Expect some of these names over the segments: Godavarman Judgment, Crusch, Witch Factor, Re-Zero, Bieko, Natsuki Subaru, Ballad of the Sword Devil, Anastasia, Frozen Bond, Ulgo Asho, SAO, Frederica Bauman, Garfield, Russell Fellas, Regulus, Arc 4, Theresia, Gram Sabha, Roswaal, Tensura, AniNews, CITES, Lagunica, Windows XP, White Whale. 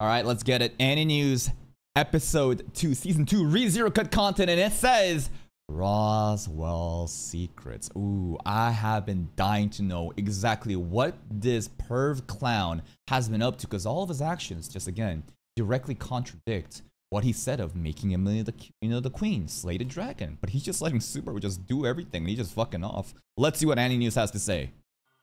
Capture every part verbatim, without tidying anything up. All right, let's get it. AniNews episode two, season two, Re-Zero cut content, and it says Roswaal secrets. Ooh, I have been dying to know exactly what this perv clown has been up to, because all of his actions just again directly contradict what he said of making Emilia the, you know, the queen, slay the dragon. But he's just letting Subaru just do everything, and he's just fucking off. Let's see what AniNews has to say.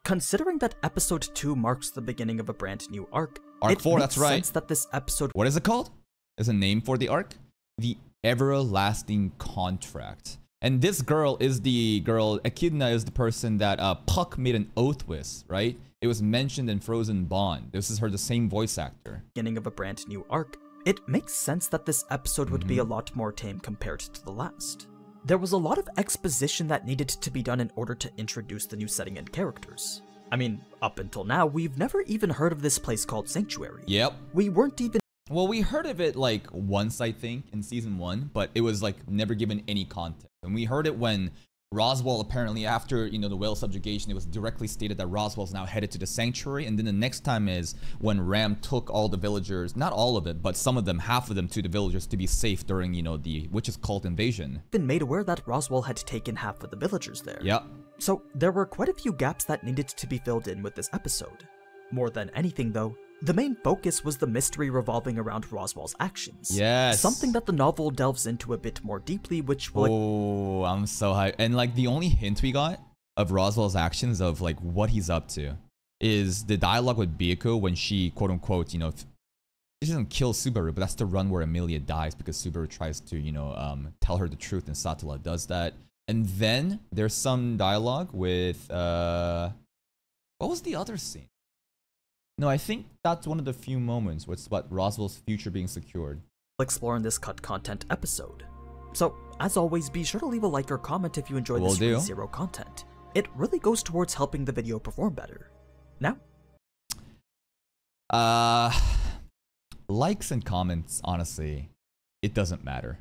Considering that episode two marks the beginning of a brand new arc, Arc four, that's right. It makes sense that this episode... What is it called? There's a name for the arc? The Everlasting Contract. And this girl is the girl, Echidna is the person that uh, Puck made an oath with, right? It was mentioned in Frozen Bond. This is her, the same voice actor. Beginning of a brand new arc. It makes sense that this episode would mm-hmm. be a lot more tame compared to the last. There was a lot of exposition that needed to be done in order to introduce the new setting and characters. I mean, up until now, we've never even heard of this place called Sanctuary. Yep. We weren't even- Well, we heard of it like once, I think, in season one, but it was like never given any context. And we heard it when Roswaal, apparently after, you know, the whale subjugation, it was directly stated that Roswaal is now headed to the Sanctuary. And then the next time is when Ram took all the villagers, not all of it, but some of them, half of them, to the villagers to be safe during, you know, the Witch's Cult invasion. Been made aware that Roswaal had taken half of the villagers there. Yep. So there were quite a few gaps that needed to be filled in with this episode. More than anything, though, the main focus was the mystery revolving around Roswaal's actions. Yes. Something that the novel delves into a bit more deeply, which will- Oh, I'm so hyped. And like the only hint we got of Roswaal's actions, of like what he's up to, is the dialogue with Beatrice when she, quote unquote, you know, she doesn't kill Subaru, but that's the run where Emilia dies because Subaru tries to, you know, um, tell her the truth, and Satella does that. And then there's some dialogue with, uh, what was the other scene? No, I think that's one of the few moments where it's about Roswaal's future being secured. We'll explore in this cut content episode. So, as always, be sure to leave a like or comment if you enjoyed we'll this Re-Zero content. It really goes towards helping the video perform better. Now? Uh, likes and comments, honestly, it doesn't matter.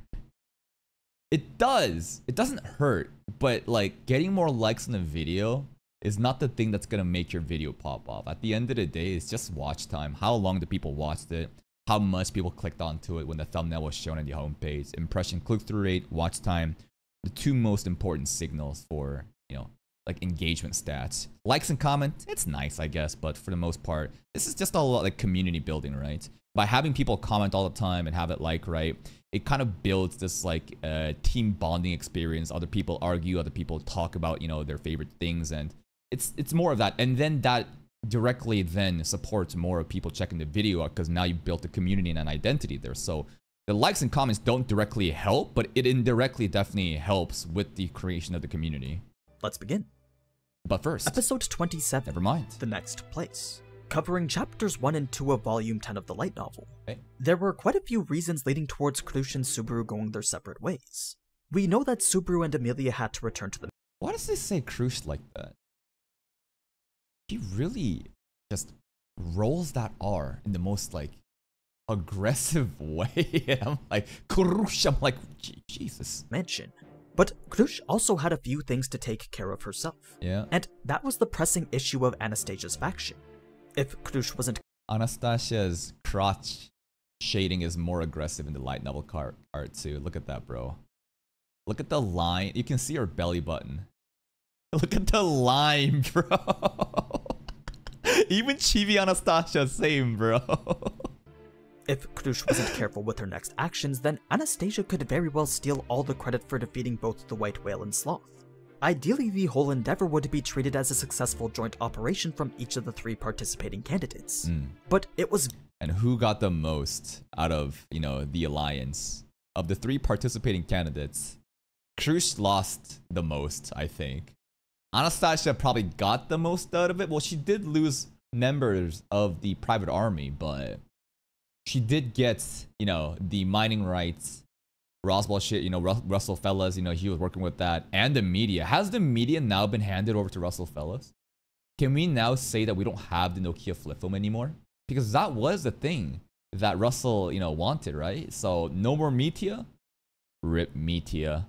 It does. It doesn't hurt, but like getting more likes in a video is not the thing that's gonna make your video pop off. At the end of the day, it's just watch time. How long the people watched it, how much people clicked onto it when the thumbnail was shown on the homepage. Impression, click-through rate, watch time, the two most important signals for, you know, like engagement stats. Likes and comments, it's nice, I guess, but for the most part, this is just all like community building, right? By having people comment all the time and have it like, right, it kind of builds this like uh, team bonding experience. Other people argue, other people talk about, you know, their favorite things, and It's, it's more of that, and then that directly then supports more of people checking the video out, because now you've built a community and an identity there. So the likes and comments don't directly help, but it indirectly definitely helps with the creation of the community. Let's begin. But first... Episode twenty-seven. Never mind. The Next Place. Covering chapters one and two of volume ten of the light novel. Okay. There were quite a few reasons leading towards Crusch and Subaru going their separate ways. We know that Subaru and Emilia had to return to the... Why does this say Crusch like that? He really just rolls that R in the most like aggressive way. I'm like, Crusch. I'm like, Jesus. Mansion. But Crusch also had a few things to take care of herself. Yeah. And that was the pressing issue of Anastasia's faction. If Crusch wasn't... Anastasia's crotch shading is more aggressive in the light novel art too. Look at that, bro. Look at the line. You can see her belly button. Look at the line, bro. Even Chibi Anastasia, same, bro. If Crusch wasn't careful with her next actions, then Anastasia could very well steal all the credit for defeating both the White Whale and Sloth. Ideally, the whole endeavor would be treated as a successful joint operation from each of the three participating candidates. Mm. But it was... And who got the most out of, you know, the alliance? Of the three participating candidates, Crusch lost the most, I think. Anastasia probably got the most out of it. Well, she did lose members of the private army, but she did get, you know, the mining rights, Roswaal shit, you know, Ru Russell Fellas, you know, he was working with that, and the media. Has the media now been handed over to Russell Fellas? Can we now say that we don't have the Nokia flip phone anymore? Because that was the thing that Russell, you know, wanted, right? So no more media, rip media.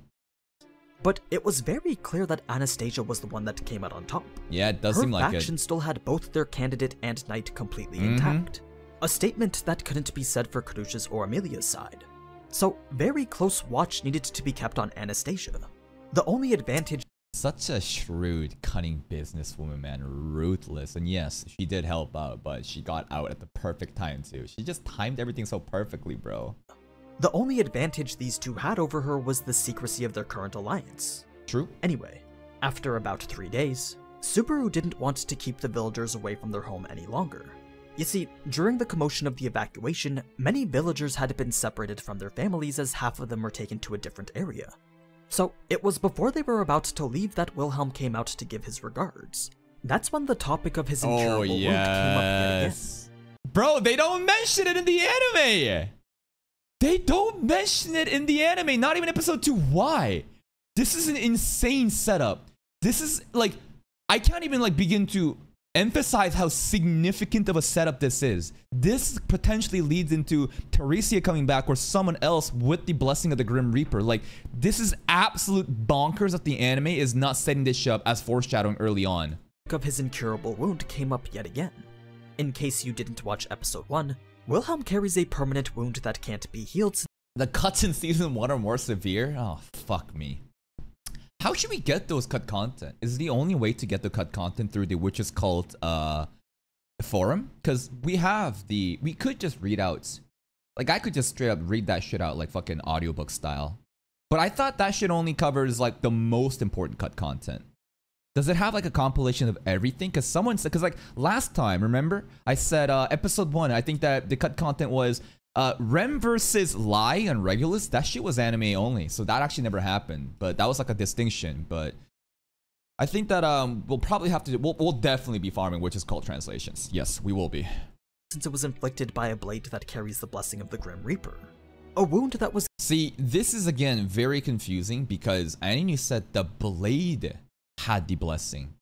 But it was very clear that Anastasia was the one that came out on top. Yeah, it does Her seem like it. Her faction still had both their candidate and knight completely mm-hmm. intact. a statement that couldn't be said for Crusch's or Emilia's side. So very close watch needed to be kept on Anastasia. The only advantage— such a shrewd, cunning businesswoman, man, ruthless. And yes, she did help out, but she got out at the perfect time too. She just timed everything so perfectly, bro. The only advantage these two had over her was the secrecy of their current alliance. True. Anyway, after about three days, Subaru didn't want to keep the villagers away from their home any longer. You see, during the commotion of the evacuation, many villagers had been separated from their families as half of them were taken to a different area. So it was before they were about to leave that Wilhelm came out to give his regards. That's when the topic of his incurable oh, yes. wound came up yet again. Bro, they don't mention it in the anime! They don't mention it in the anime, not even episode two. Why? This is an insane setup. This is, like, I can't even, like, begin to emphasize how significant of a setup this is. This potentially leads into Theresia coming back or someone else with the blessing of the Grim Reaper. Like, this is absolute bonkers that the anime is not setting this shit up as foreshadowing early on. Of his incurable wound came up yet again. In case you didn't watch episode one, Wilhelm carries a permanent wound that can't be healed. The cuts in season one are more severe? Oh, fuck me. How should we get those cut content? Is the only way to get the cut content through the Witch's Cult uh, forum? Because we have the... we could just read out. Like, I could just straight up read that shit out like fucking audiobook style. But I thought that shit only covers like the most important cut content. Does it have like a compilation of everything? Because someone said... because like last time, remember? I said uh, episode one, I think that the cut content was... Uh, Rem versus Ley and Regulus, that shit was anime only, so that actually never happened. But that was like a distinction. But I think that um, we'll probably have to do, we'll, we'll definitely be farming Witch's Cult translations. Yes, we will be. Since it was inflicted by a blade that carries the blessing of the Grim Reaper. A wound that was— see, this is again very confusing because AniNews said the blade had the blessing,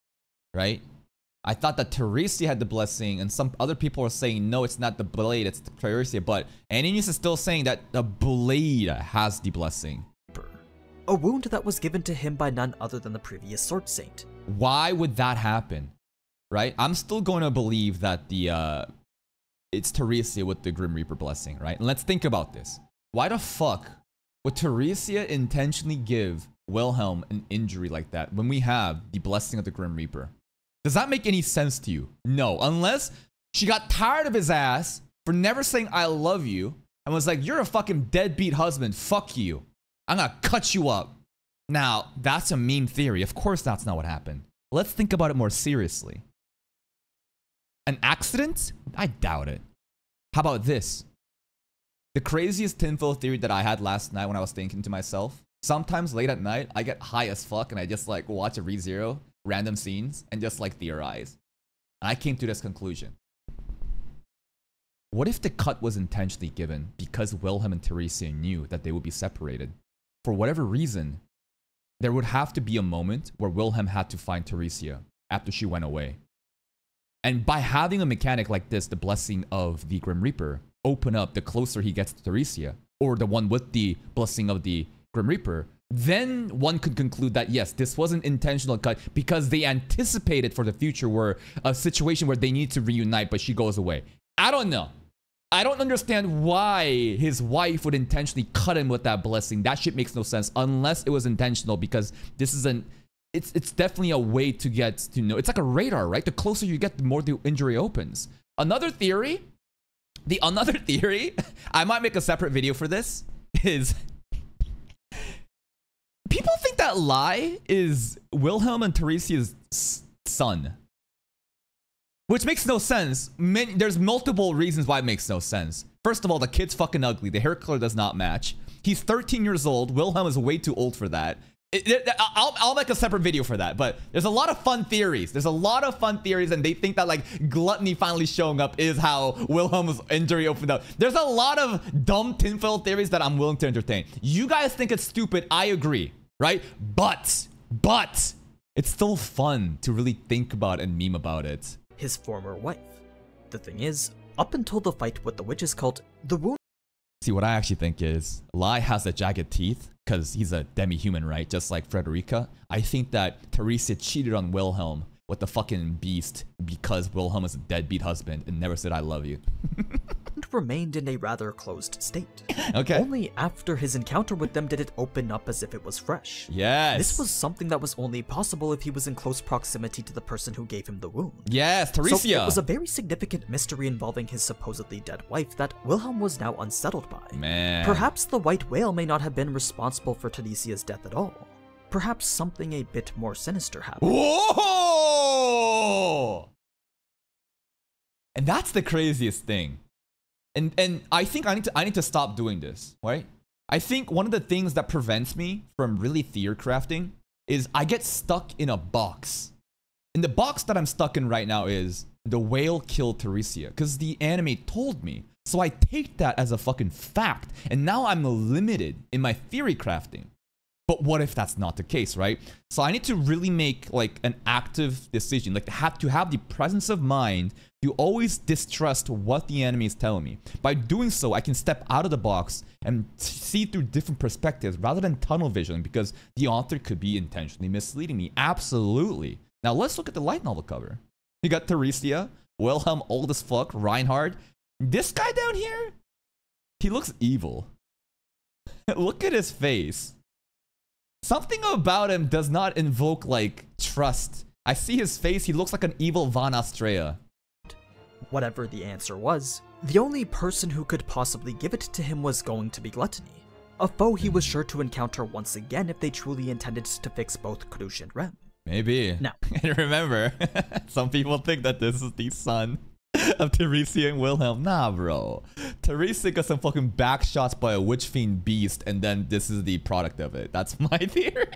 right? I thought that Theresia had the blessing, and some other people are saying, no, it's not the blade, it's Theresia, but AniNews is still saying that the blade has the blessing. A wound that was given to him by none other than the previous Sword Saint. Why would that happen? Right? I'm still going to believe that the, uh, it's Theresia with the Grim Reaper blessing, right? And let's think about this. Why the fuck would Theresia intentionally give Wilhelm an injury like that when we have the blessing of the Grim Reaper? Does that make any sense to you? No, unless she got tired of his ass for never saying I love you and was like, you're a fucking deadbeat husband, fuck you. I'm gonna cut you up. Now, that's a mean theory. Of course that's not what happened. Let's think about it more seriously. An accident? I doubt it. How about this? The craziest tinfoil theory that I had last night when I was thinking to myself, sometimes late at night, I get high as fuck and I just like watch a Re-Zero random scenes and just like theorize. And I came to this conclusion. What if the cut was intentionally given because Wilhelm and Theresia knew that they would be separated? For whatever reason, there would have to be a moment where Wilhelm had to find Theresia after she went away. And by having a mechanic like this, the blessing of the Grim Reaper, open up the closer he gets to Theresia, or the one with the blessing of the Grim Reaper, then one could conclude that, yes, this was an intentional cut because they anticipated for the future where a situation where they need to reunite, but she goes away. I don't know. I don't understand why his wife would intentionally cut him with that blessing. That shit makes no sense unless it was intentional, because this is an... It's, it's definitely a way to get to know. It's like a radar, right? The closer you get, the more the injury opens. Another theory... The another theory... I might make a separate video for this, is... people think that Ley is Wilhelm and Theresia's son, which makes no sense. Many, there's multiple reasons why it makes no sense. First of all, the kid's fucking ugly. The hair color does not match. He's thirteen years old. Wilhelm is way too old for that. It, it, I'll, I'll make a separate video for that. But there's a lot of fun theories. There's a lot of fun theories. And they think that like gluttony finally showing up is how Wilhelm's injury opened up. There's a lot of dumb tinfoil theories that I'm willing to entertain. You guys think it's stupid. I agree. Right? But, but it's still fun to really think about and meme about it. His former wife. The thing is, up until the fight with the Witch's Cult, the wound... See, what I actually think is, Ley has the jagged teeth, because he's a demi-human, right? Just like Frederica. I think that Theresia cheated on Wilhelm with the fucking beast because Wilhelm is a deadbeat husband and never said I love you. and remained in a rather closed state. Okay. Only after his encounter with them did it open up as if it was fresh. Yes. This was something that was only possible if he was in close proximity to the person who gave him the wound. Yes, Theresia. So it was a very significant mystery involving his supposedly dead wife that Wilhelm was now unsettled by. Man. Perhaps the White Whale may not have been responsible for Theresia's death at all. Perhaps something a bit more sinister happened. Whoa! And that's the craziest thing. And and I think I need to I need to stop doing this, right? I think one of the things that prevents me from really theory crafting is I get stuck in a box. And the box that I'm stuck in right now is the whale killed Theresia because the anime told me. So I take that as a fucking fact. And now I'm limited in my theory crafting. But what if that's not the case, right? So I need to really make like an active decision, like have to have the presence of mind to always distrust what the anime is telling me. By doing so, I can step out of the box and see through different perspectives rather than tunnel vision, because the author could be intentionally misleading me. Absolutely. Now let's look at the light novel cover. You got Theresia, Wilhelm old as fuck, Reinhardt. This guy down here, he looks evil. Look at his face. Something about him does not invoke, like, trust. I see his face, he looks like an evil Van Astrea. Whatever the answer was, the only person who could possibly give it to him was going to be Gluttony, a foe he was sure to encounter once again if they truly intended to fix both Crusch and Rem. Maybe. Now. And remember, some people think that this is the son of Theresia and Wilhelm. Nah, bro. Theresia got some fucking backshots by a witch fiend beast, and then this is the product of it. That's my theory.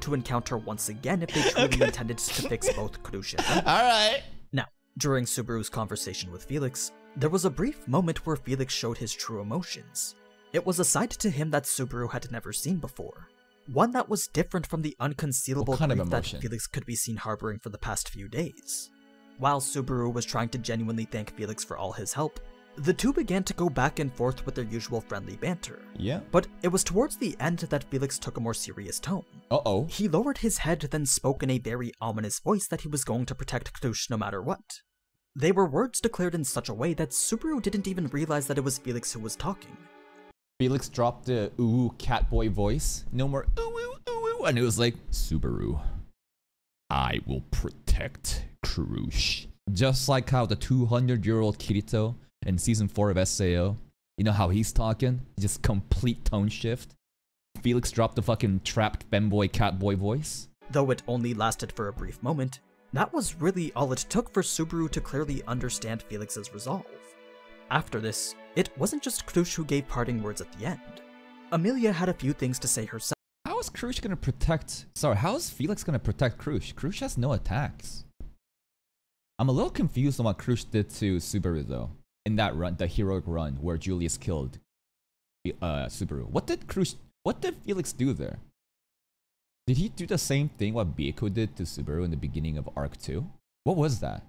To encounter once again if they truly okay. intended to fix both Crusch. Alright. Now, during Subaru's conversation with Felix, there was a brief moment where Felix showed his true emotions. It was a side to him that Subaru had never seen before. One that was different from the unconcealable grief that Felix could be seen harboring for the past few days. While Subaru was trying to genuinely thank Felix for all his help, the two began to go back and forth with their usual friendly banter. Yeah. But it was towards the end that Felix took a more serious tone. Uh-oh. He lowered his head, then spoke in a very ominous voice that he was going to protect Crusch no matter what. They were words declared in such a way that Subaru didn't even realize that it was Felix who was talking. Felix dropped the ooh catboy voice. No more ooh ooh ooh ooh. And it was like, Subaru, I will protect Crusch. Just like how the two hundred year old Kirito in season four of S A O, you know how he's talking? Just complete tone shift. Felix dropped the fucking trapped femboy catboy voice. Though it only lasted for a brief moment, that was really all it took for Subaru to clearly understand Felix's resolve. After this, it wasn't just Crusch who gave parting words at the end. Emilia had a few things to say herself. How is Crusch gonna protect... Sorry, how is Felix gonna protect Crusch? Crusch has no attacks. I'm a little confused on what Crusch did to Subaru though. In that run, the heroic run where Julius killed uh, Subaru. What did Crusch, what did Felix do there? Did he do the same thing what Bieko did to Subaru in the beginning of Arc two? What was that?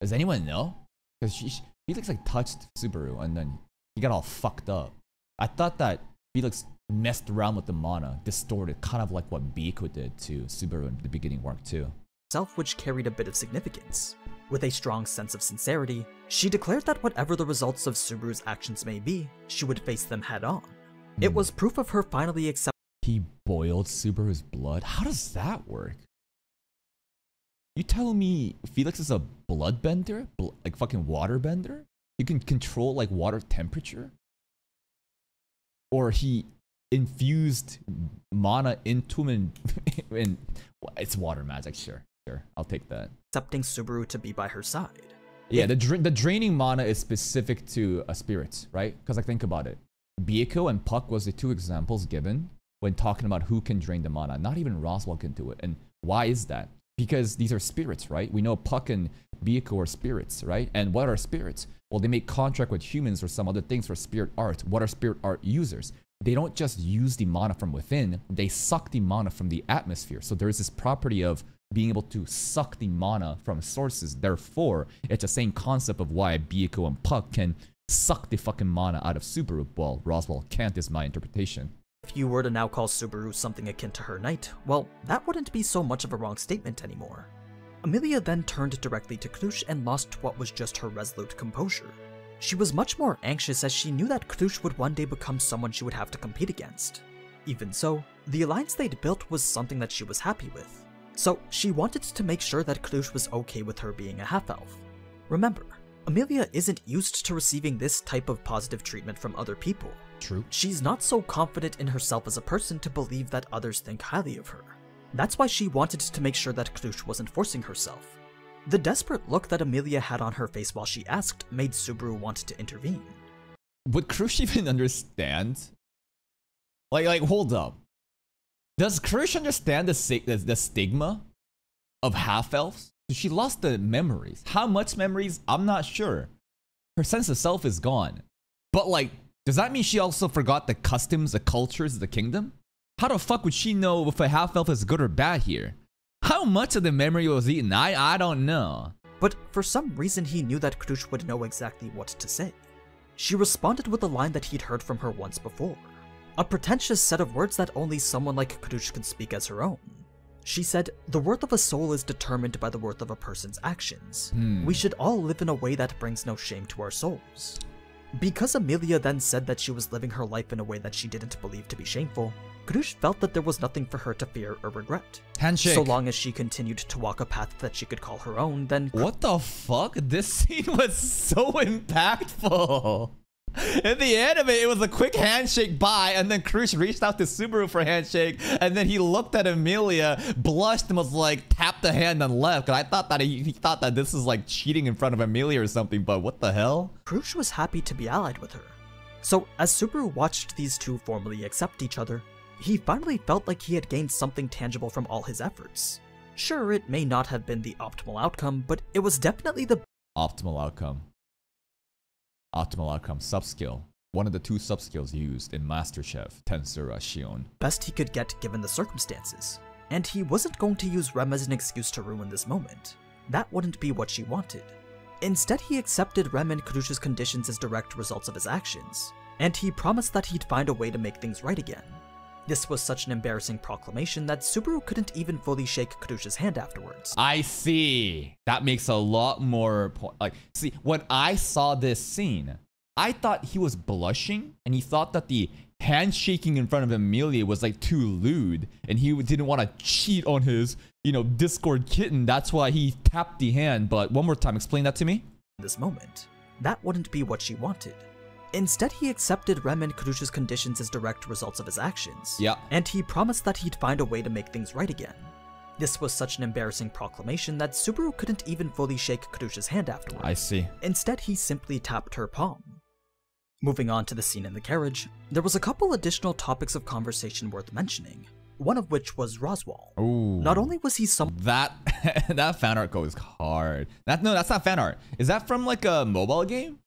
Does anyone know? Because Felix like touched Subaru and then he got all fucked up. I thought that Felix messed around with the mana, distorted, kind of like what Bieko did to Subaru in the beginning of Arc two. Self which carried a bit of significance. With a strong sense of sincerity, she declared that whatever the results of Subaru's actions may be, she would face them head on. Mm. It was proof of her finally accepting. He boiled Subaru's blood? How does that work? You tell me Felix is a bloodbender? Bl like fucking waterbender? He can control like water temperature? Or he infused mana into him and, and well, it's water magic, sure. Sure, I'll take that. Accepting Subaru to be by her side. Yeah, it the dra the draining mana is specific to a spirit, right? Because like think about it, Bieko and Puck was the two examples given when talking about who can drain the mana. Not even Roswaal can do it, and why is that? Because these are spirits, right? We know Puck and Bieko are spirits, right? And what are spirits? Well, they make contract with humans or some other things for spirit art. What are spirit art users? They don't just use the mana from within; they suck the mana from the atmosphere. So there is this property of being able to suck the mana from sources. Therefore, it's the same concept of why Bieko and Puck can suck the fucking mana out of Subaru. Well, Roswaal can't is my interpretation. If you were to now call Subaru something akin to her knight, well, that wouldn't be so much of a wrong statement anymore. Emilia then turned directly to Crusch and lost what was just her resolute composure. She was much more anxious as she knew that Crusch would one day become someone she would have to compete against. Even so, the alliance they'd built was something that she was happy with, so she wanted to make sure that Crusch was okay with her being a half-elf. Remember, Emilia isn't used to receiving this type of positive treatment from other people. True. She's not so confident in herself as a person to believe that others think highly of her. That's why she wanted to make sure that Crusch wasn't forcing herself. The desperate look that Emilia had on her face while she asked made Subaru want to intervene. Would Crusch even understand? Like, like, hold up. Does Crusch understand the, the, the stigma of half-elves? She lost the memories. How much memories? I'm not sure. Her sense of self is gone. But like, does that mean she also forgot the customs, the cultures of the kingdom? How the fuck would she know if a half-elf is good or bad here? How much of the memory was eaten? I, I don't know. But for some reason he knew that Crusch would know exactly what to say. She responded with a line that he'd heard from her once before. A pretentious set of words that only someone like Crusch could speak as her own. She said, "The worth of a soul is determined by the worth of a person's actions. Hmm. We should all live in a way that brings no shame to our souls." Because Emilia then said that she was living her life in a way that she didn't believe to be shameful, Crusch felt that there was nothing for her to fear or regret. Handshake. So long as she continued to walk a path that she could call her own, then— What the fuck? This scene was so impactful. At the end of it, it was a quick handshake bye, and then Crusch reached out to Subaru for a handshake, and then he looked at Emilia, blushed, and was like, tapped the hand and left. Because I thought that he, he thought that this is like cheating in front of Emilia or something, but what the hell? Crusch was happy to be allied with her. So as Subaru watched these two formally accept each other, he finally felt like he had gained something tangible from all his efforts. Sure, it may not have been the optimal outcome, but it was definitely the optimal outcome. Optimal outcome subskill. One of the two subskills used in MasterChef Tensura Shion. Best he could get given the circumstances. And he wasn't going to use Rem as an excuse to ruin this moment. That wouldn't be what she wanted. Instead, he accepted Rem and Crusch's conditions as direct results of his actions, and he promised that he'd find a way to make things right again. This was such an embarrassing proclamation that Subaru couldn't even fully shake Crusch's hand afterwards. I see. That makes a lot more point. Like, see, when I saw this scene, I thought he was blushing, and he thought that the handshaking in front of Emilia was like too lewd, and he didn't want to cheat on his, you know, Discord kitten. That's why he tapped the hand. But one more time, explain that to me. This moment, that wouldn't be what she wanted. Instead, he accepted Rem and Crusch's conditions as direct results of his actions, yeah. and he promised that he'd find a way to make things right again. This was such an embarrassing proclamation that Subaru couldn't even fully shake Crusch's hand afterwards. I see. Instead, he simply tapped her palm. Moving on to the scene in the carriage, there was a couple additional topics of conversation worth mentioning, one of which was Roswaal. Ooh. Not only was he some- That, that fan art goes hard. That, no, that's not fan art. Is that from like a mobile game?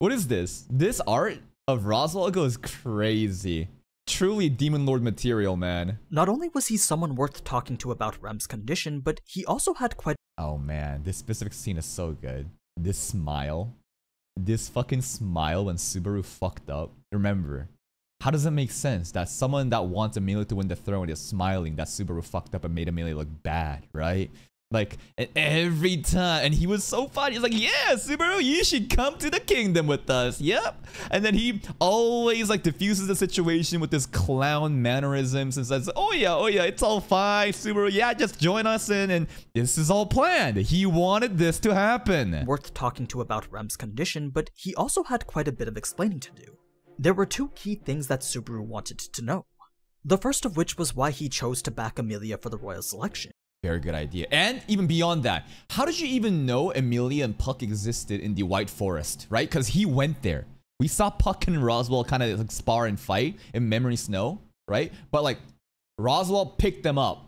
What is this? This art of Roswaal goes crazy. Truly Demon Lord material, man. Not only was he someone worth talking to about Rem's condition, but he also had quite- Oh man, this specific scene is so good. This smile. This fucking smile when Subaru fucked up. Remember, how does it make sense that someone that wants Emilia to win the throne is smiling that Subaru fucked up and made Emilia look bad, right? Like, and every time, and he was so funny. He's like, "Yeah, Subaru, you should come to the kingdom with us." Yep. And then he always like diffuses the situation with this clown mannerisms and says, "Oh yeah, oh yeah, it's all fine, Subaru. Yeah, just join us in." And this is all planned. He wanted this to happen. Worth talking to about Rem's condition, but he also had quite a bit of explaining to do. There were two key things that Subaru wanted to know. The first of which was why he chose to back Emilia for the royal selection. Very good idea. And even beyond that, how did you even know Emilia and Puck existed in the White Forest, right? Because he went there. We saw Puck and Roswaal kind of like spar and fight in Memory Snow, right? But like, Roswaal picked them up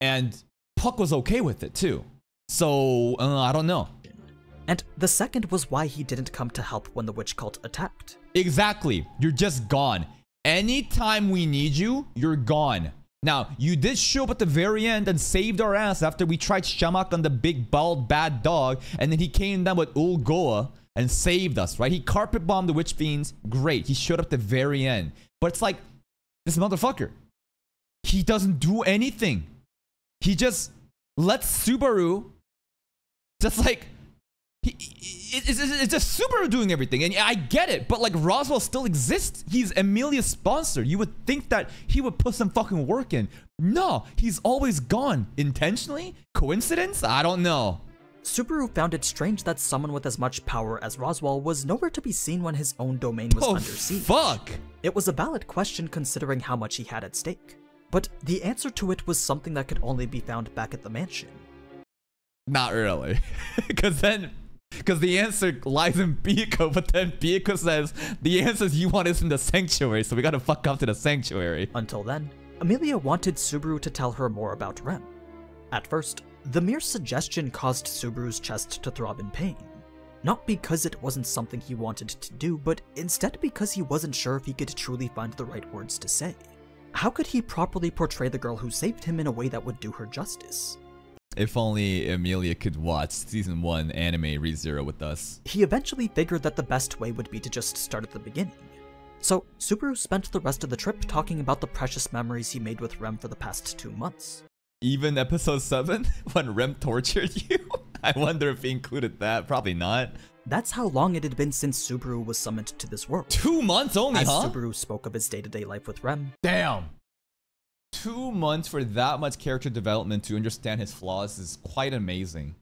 and Puck was okay with it too. So, uh, I don't know. And the second was why he didn't come to help when the witch cult attacked. Exactly. You're just gone. Anytime we need you, you're gone. Now, you did show up at the very end and saved our ass after we tried Shamak on the big, bald, bad dog, and then he came down with Ul Goa and saved us, right? He carpet bombed the witch fiends. Great. He showed up at the very end. But it's like, this motherfucker, he doesn't do anything. He just lets Subaru just like He, it's, it's just Subaru doing everything, and I get it, but like Roswaal still exists. He's Emilia's sponsor. You would think that he would put some fucking work in. No, he's always gone. Intentionally? Coincidence? I don't know. Subaru found it strange that someone with as much power as Roswaal was nowhere to be seen when his own domain was oh, under siege. Fuck! It was a valid question considering how much he had at stake. But the answer to it was something that could only be found back at the mansion. Not really. Because then... Because the answer lies in Biko, but then Biko says the answers you want is in the Sanctuary, so we gotta fuck off to the Sanctuary. Until then, Emilia wanted Subaru to tell her more about Ram. At first, the mere suggestion caused Subaru's chest to throb in pain. Not because it wasn't something he wanted to do, but instead because he wasn't sure if he could truly find the right words to say. How could he properly portray the girl who saved him in a way that would do her justice? If only Emilia could watch Season one anime Re-Zero with us. He eventually figured that the best way would be to just start at the beginning. So, Subaru spent the rest of the trip talking about the precious memories he made with Rem for the past two months. Even Episode seven? When Rem tortured you? I wonder if he included that. Probably not. That's how long it had been since Subaru was summoned to this world. Two months only, As huh? As Subaru spoke of his day-to-day life with Rem. Damn! Two months for that much character development to understand his flaws is quite amazing.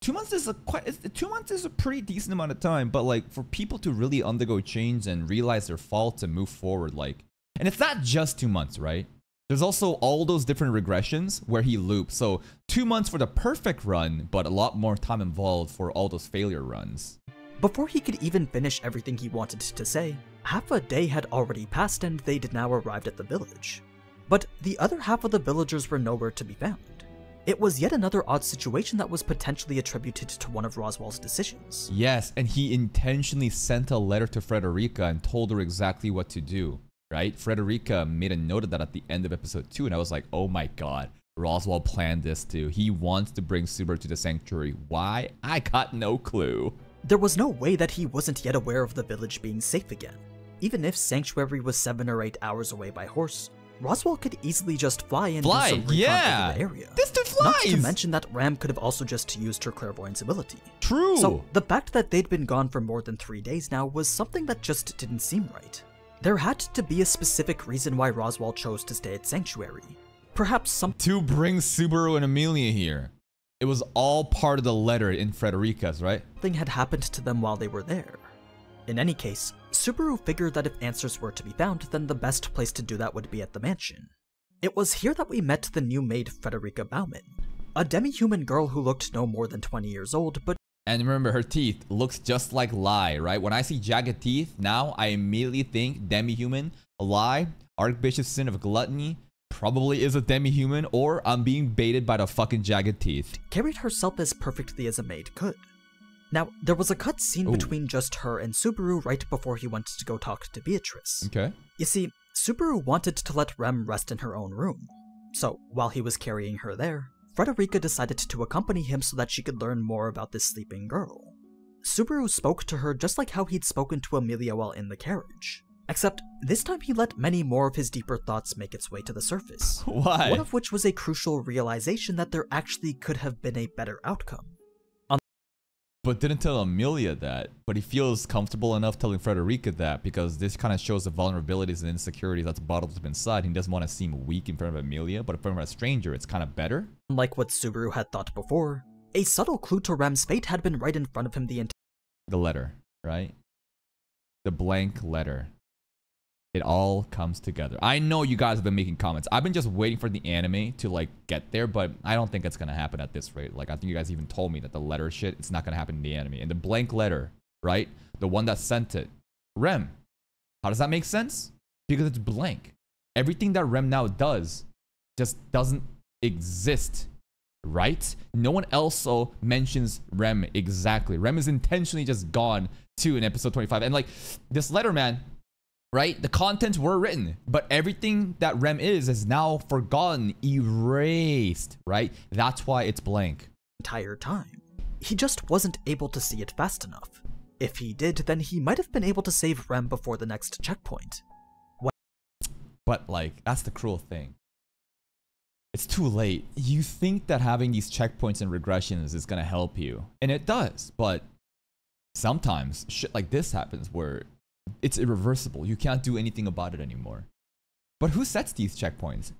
Two months is a quite two months is a pretty decent amount of time, but like for people to really undergo change and realize their faults and move forward, like, and it's not just two months, right? There's also all those different regressions where he loops. So two months for the perfect run, but a lot more time involved for all those failure runs. Before he could even finish everything he wanted to say, half a day had already passed and they'd now arrived at the village. But the other half of the villagers were nowhere to be found. It was yet another odd situation that was potentially attributed to one of Roswell's decisions. Yes, and he intentionally sent a letter to Frederica and told her exactly what to do, right? Frederica made a note of that at the end of episode two, and I was like, oh my god, Roswaal planned this too. He wants to bring Subaru to the Sanctuary. Why? I got no clue. There was no way that he wasn't yet aware of the village being safe again. Even if Sanctuary was seven or eight hours away by horse, Roswaal could easily just fly and fly, do some recon yeah. over the area. This dude flies! Not to mention that Ram could have also just used her clairvoyance ability. True! So, the fact that they'd been gone for more than three days now was something that just didn't seem right. There had to be a specific reason why Roswaal chose to stay at Sanctuary. Perhaps some- To bring Subaru and Emilia here. It was all part of the letter in Frederica's, right? Something had happened to them while they were there. In any case, Subaru figured that if answers were to be found, then the best place to do that would be at the mansion. It was here that we met the new maid Frederica Bauman, a demi-human girl who looked no more than twenty years old, but- And remember, her teeth looks just like Ley, right? When I see jagged teeth, now I immediately think demi-human, Ley, Archbishop's Sin of Gluttony, probably is a demi-human, or I'm being baited by the fucking jagged teeth. Carried herself as perfectly as a maid could. Now, there was a cutscene between just her and Subaru right before he went to go talk to Beatrice. Okay. You see, Subaru wanted to let Rem rest in her own room. So, while he was carrying her there, Frederica decided to accompany him so that she could learn more about this sleeping girl. Subaru spoke to her just like how he'd spoken to Emilia while in the carriage. Except, this time he let many more of his deeper thoughts make its way to the surface. Why? One of which was a crucial realization that there actually could have been a better outcome. Un but didn't tell Emilia that, but he feels comfortable enough telling Frederica that because this kind of shows the vulnerabilities and insecurities that's bottled up inside. He doesn't want to seem weak in front of Emilia, but in front of a stranger, it's kind of better. Unlike what Subaru had thought before, a subtle clue to Ram's fate had been right in front of him the entire time. The letter, right? The blank letter. It all comes together. I know you guys have been making comments. I've been just waiting for the anime to like get there, but I don't think it's gonna happen at this rate. Like I think you guys even told me that the letter shit, it's not gonna happen in the anime. And the blank letter, right? The one that sent it. Rem. How does that make sense? Because it's blank. Everything that Rem now does just doesn't exist, right? No one else mentions Rem exactly. Rem is intentionally just gone to in episode twenty-five. And like this letter, man, right? The contents were written, but everything that Rem is is now forgotten, erased, right? That's why it's blank. Entire time. He just wasn't able to see it fast enough. If he did, then he might have been able to save Rem before the next checkpoint. When but like, that's the cruel thing. It's too late. You think that having these checkpoints and regressions is going to help you. And it does. But sometimes shit like this happens where it's irreversible. You can't do anything about it anymore. But who sets these checkpoints?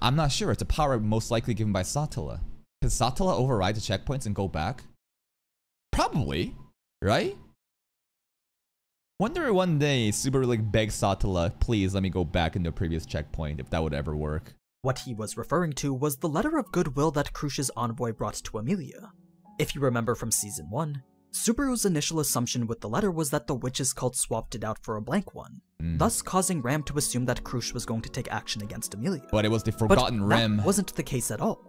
I'm not sure. It's a power most likely given by Satella. Can Satella override the checkpoints and go back? Probably, right? Wonder one day Subaru like begs Satella, please let me go back into a previous checkpoint, if that would ever work. What he was referring to was the letter of goodwill that Crusch's envoy brought to Emilia. If you remember from season one, Subaru's initial assumption with the letter was that the Witch's Cult swapped it out for a blank one, mm. thus causing Ram to assume that Crusch was going to take action against Emilia. But it was the forgotten but Ram. That wasn't the case at all.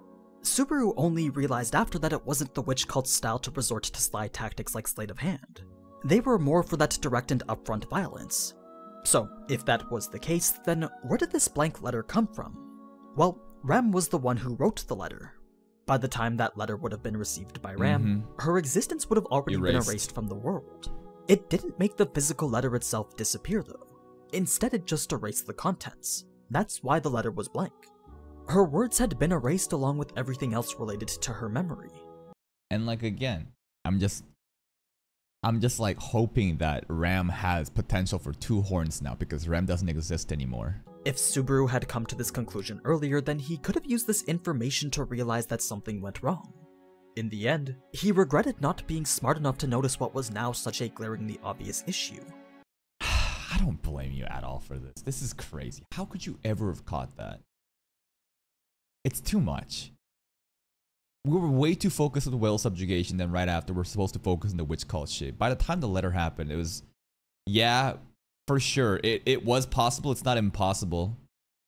Subaru only realized after that it wasn't the Witch Cult's style to resort to sly tactics like sleight of hand. They were more for that direct and upfront violence. So, if that was the case, then where did this blank letter come from? Well, Ram was the one who wrote the letter. By the time that letter would have been received by Ram, mm-hmm. her existence would have already erased. been erased from the world. It didn't make the physical letter itself disappear though. Instead, it just erased the contents. That's why the letter was blank. Her words had been erased along with everything else related to her memory. And like again, I'm just... I'm just like hoping that Ram has potential for two horns now because Ram doesn't exist anymore. If Subaru had come to this conclusion earlier, then he could have used this information to realize that something went wrong. In the end, he regretted not being smart enough to notice what was now such a glaringly obvious issue. I don't blame you at all for this. This is crazy. How could you ever have caught that? It's too much. We were way too focused on the whale subjugation, then right after we're supposed to focus on the witch cult shit. By the time the letter happened, it was, yeah, for sure. It, it was possible. It's not impossible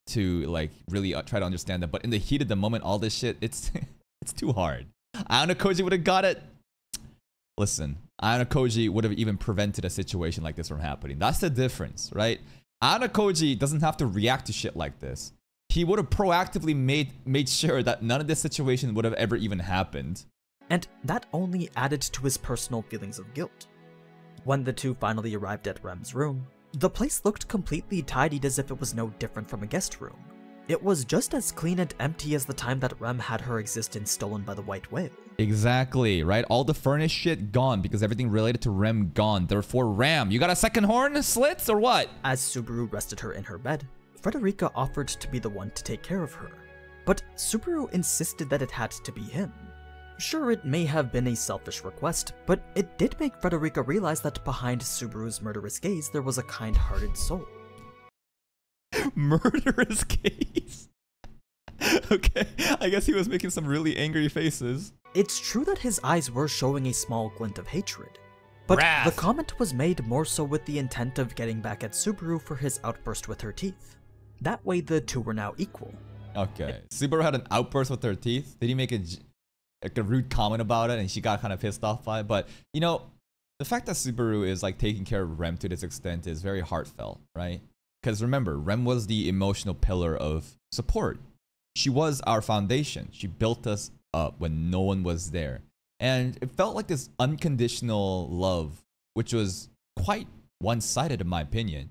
to like really try to understand that. But in the heat of the moment, all this shit, it's, it's too hard. Ayano Koji would have got it. Listen, Ayano Koji would have even prevented a situation like this from happening. That's the difference, right? Ayano Koji doesn't have to react to shit like this. He would have proactively made made sure that none of this situation would have ever even happened. And that only added to his personal feelings of guilt. When the two finally arrived at Rem's room, the place looked completely tidied as if it was no different from a guest room. It was just as clean and empty as the time that Rem had her existence stolen by the White Whale. Exactly, right? All the furnished shit gone because everything related to Rem gone. Therefore, Ram, you got a second horn, Slits, or what? As Subaru rested her in her bed, Frederica offered to be the one to take care of her, but Subaru insisted that it had to be him. Sure, it may have been a selfish request, but it did make Frederica realize that behind Subaru's murderous gaze there was a kind-hearted soul. Murderous gaze? Okay, I guess he was making some really angry faces. It's true that his eyes were showing a small glint of hatred, but Wrath. The comment was made more so with the intent of getting back at Subaru for his outburst with her teeth. That way, the two were now equal. Okay. Subaru had an outburst with her teeth. Did he make a, like a rude comment about it and she got kind of pissed off by it? But, you know, the fact that Subaru is like taking care of Rem to this extent is very heartfelt, right? Because remember, Rem was the emotional pillar of support. She was our foundation. She built us up when no one was there. And it felt like this unconditional love, which was quite one-sided in my opinion.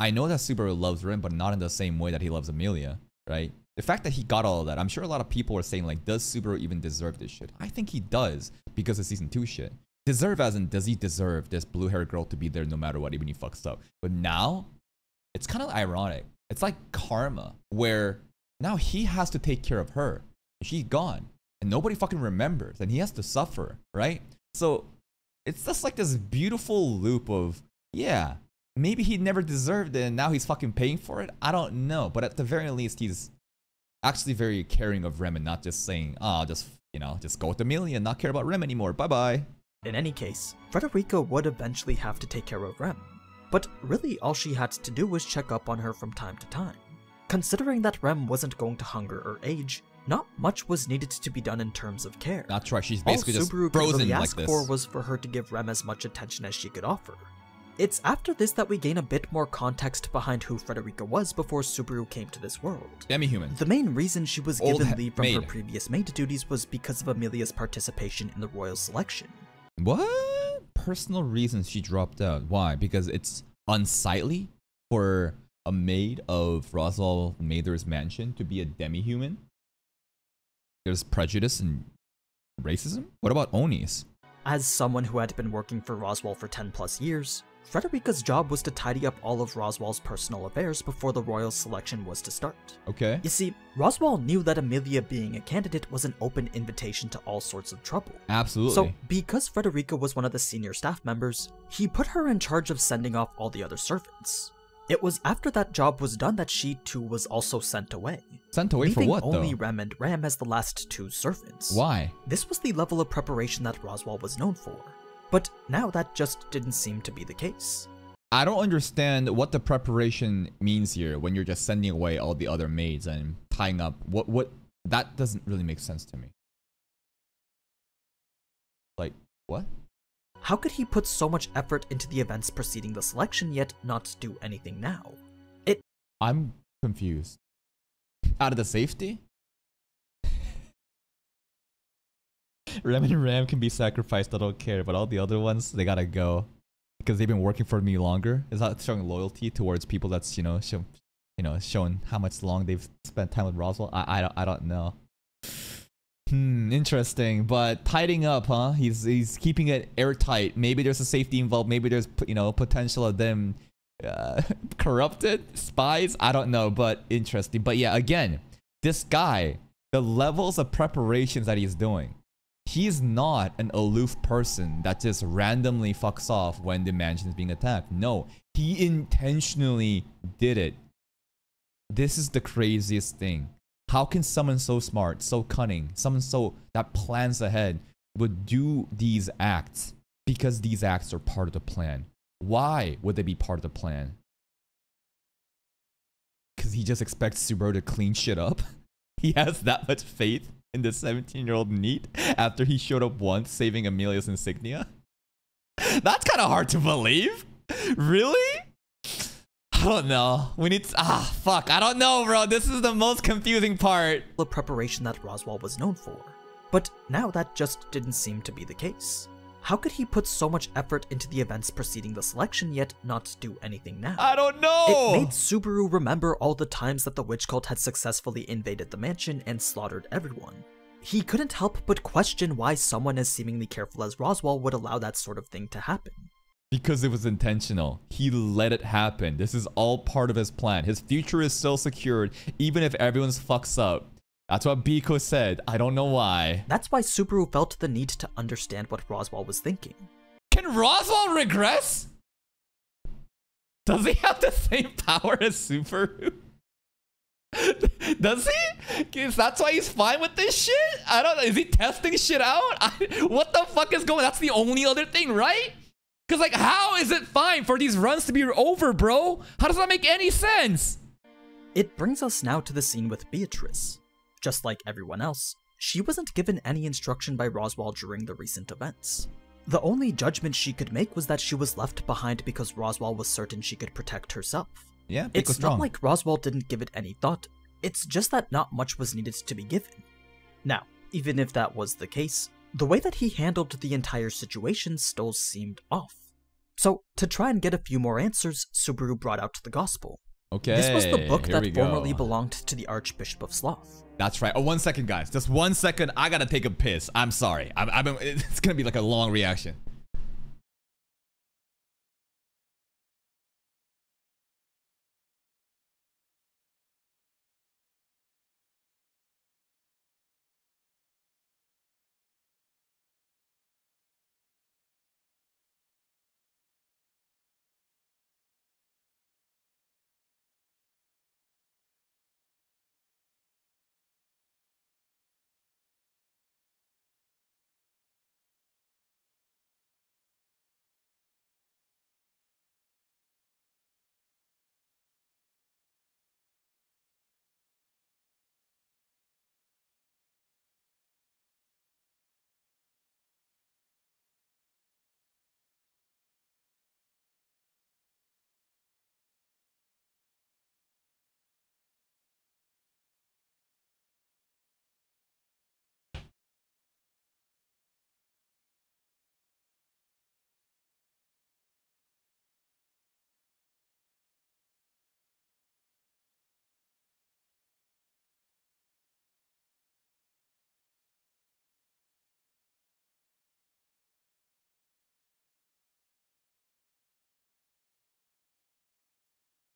I know that Subaru loves Rim, but not in the same way that he loves Emilia, right? The fact that he got all of that, I'm sure a lot of people are saying like, does Subaru even deserve this shit? I think he does because of season two shit. Deserve as in, does he deserve this blue-haired girl to be there no matter what, even if he fucks up? But now, it's kind of ironic. It's like karma, where now he has to take care of her. She's gone, and nobody fucking remembers, and he has to suffer, right? So, it's just like this beautiful loop of, yeah, maybe he never deserved it and now he's fucking paying for it? I don't know. But at the very least, he's actually very caring of Rem and not just saying, oh, just, you know, just go with Emilia and not care about Rem anymore. Bye-bye. In any case, Frederica would eventually have to take care of Rem. But really, all she had to do was check up on her from time to time. Considering that Rem wasn't going to hunger or age, not much was needed to be done in terms of care. That's right, she's basically just frozen like this. All Subaru could really ask for was for her to give Rem as much attention as she could offer. It's after this that we gain a bit more context behind who Frederica was before Subaru came to this world. Demi-human. The main reason she was Old given leave from maid. her previous maid duties was because of Emilia's participation in the royal selection. What? Personal reasons she dropped out. Why? Because it's unsightly for a maid of Roswaal Mather's mansion to be a demi-human? There's prejudice and racism? What about Onis? As someone who had been working for Roswaal for ten plus years, Frederica's job was to tidy up all of Roswell's personal affairs before the royal selection was to start. Okay. You see, Roswaal knew that Emilia being a candidate was an open invitation to all sorts of trouble. Absolutely. So, because Frederica was one of the senior staff members, he put her in charge of sending off all the other servants. It was after that job was done that she, too, was also sent away. Sent away for what, though? Leaving only Rem and Ram as the last two servants. Why? This was the level of preparation that Roswaal was known for. But now that just didn't seem to be the case. I don't understand what the preparation means here when you're just sending away all the other maids and tying up. What, what, that doesn't really make sense to me. Like, what? How could he put so much effort into the events preceding the selection yet not do anything now? It- I'm confused. Out of the safety? Rem and Ram can be sacrificed, I don't care, but all the other ones, they gotta go. Because they've been working for me longer. It's not showing loyalty towards people that's, you know, show, you know, showing how much long they've spent time with Roswaal. I, I, don't, I don't know. Hmm, interesting. But tidying up, huh? He's, he's keeping it airtight. Maybe there's a safety involved. Maybe there's, you know, potential of them uh, corrupted, spies. I don't know, but interesting. But yeah, again, this guy, the levels of preparations that he's doing. He's not an aloof person that just randomly fucks off when the mansion is being attacked. No, he intentionally did it. This is the craziest thing. How can someone so smart, so cunning, someone so that plans ahead would do these acts? Because these acts are part of the plan. Why would they be part of the plan? Because he just expects Subaru to clean shit up? He has that much faith in the seventeen year old neat after he showed up once saving Emilia's insignia? That's kind of hard to believe. Really? I don't know. We need to, ah, fuck. I don't know, bro. This is the most confusing part. The preparation that Roswaal was known for. But now that just didn't seem to be the case. How could he put so much effort into the events preceding the selection yet not do anything now? I don't know! It made Subaru remember all the times that the witch cult had successfully invaded the mansion and slaughtered everyone. He couldn't help but question why someone as seemingly careful as Roswaal would allow that sort of thing to happen. Because it was intentional. He let it happen. This is all part of his plan. His future is still secured, even if everyone's fucks up. That's what Biko said. I don't know why. That's why Subaru felt the need to understand what Roswaal was thinking. Can Roswaal regress? Does he have the same power as Subaru? Does he? That's why he's fine with this shit? I don't know. Is he testing shit out? I, what the fuck is going on? That's the only other thing, right? Because, like, how is it fine for these runs to be over, bro? How does that make any sense? It brings us now to the scene with Beatrice. Just like everyone else, she wasn't given any instruction by Roswaal during the recent events. The only judgment she could make was that she was left behind because Roswaal was certain she could protect herself. Yeah, it's not like Roswaal didn't give it any thought, it's just that not much was needed to be given. Now, even if that was the case, the way that he handled the entire situation still seemed off. So, to try and get a few more answers, Subaru brought out the gospel. Okay, this was the book that formerly belonged to the Archbishop of Sloth. That's right. Oh, one second, guys. Just one second. I gotta take a piss. I'm sorry. I'm, I've been, it's gonna be like a long reaction.